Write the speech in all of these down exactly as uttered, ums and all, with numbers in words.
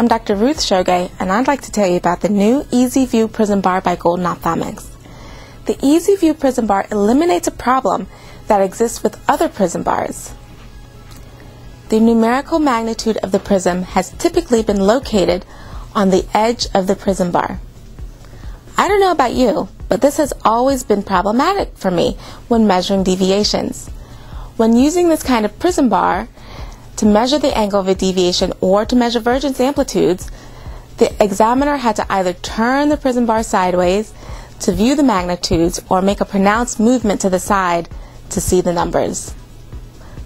I'm Doctor Ruth Shogay, and I'd like to tell you about the new Easy View Prism Bar by Gulden Ophthalmics. The Easy View Prism Bar eliminates a problem that exists with other prism bars. The numerical magnitude of the prism has typically been located on the edge of the prism bar. I don't know about you, but this has always been problematic for me when measuring deviations. When using this kind of prism bar, to measure the angle of a deviation or to measure vergence amplitudes, the examiner had to either turn the prism bar sideways to view the magnitudes or make a pronounced movement to the side to see the numbers.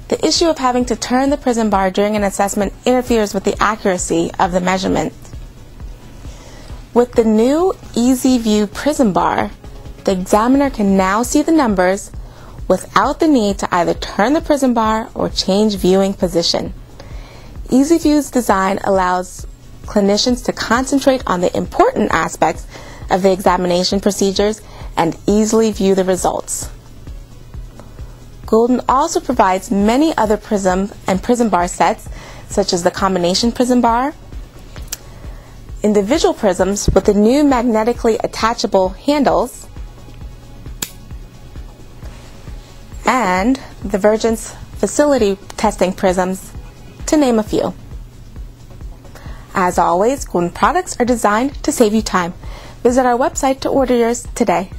The issue of having to turn the prism bar during an assessment interferes with the accuracy of the measurement. With the new Easy View prism bar, the examiner can now see the numbers without the need to either turn the prism bar or change viewing position. Easy View's design allows clinicians to concentrate on the important aspects of the examination procedures and easily view the results. Gulden also provides many other prism and prism bar sets, such as the combination prism bar, individual prisms with the new magnetically attachable handles, and the Vergence facility testing prisms, to name a few. As always, Gulden products are designed to save you time. Visit our website to order yours today.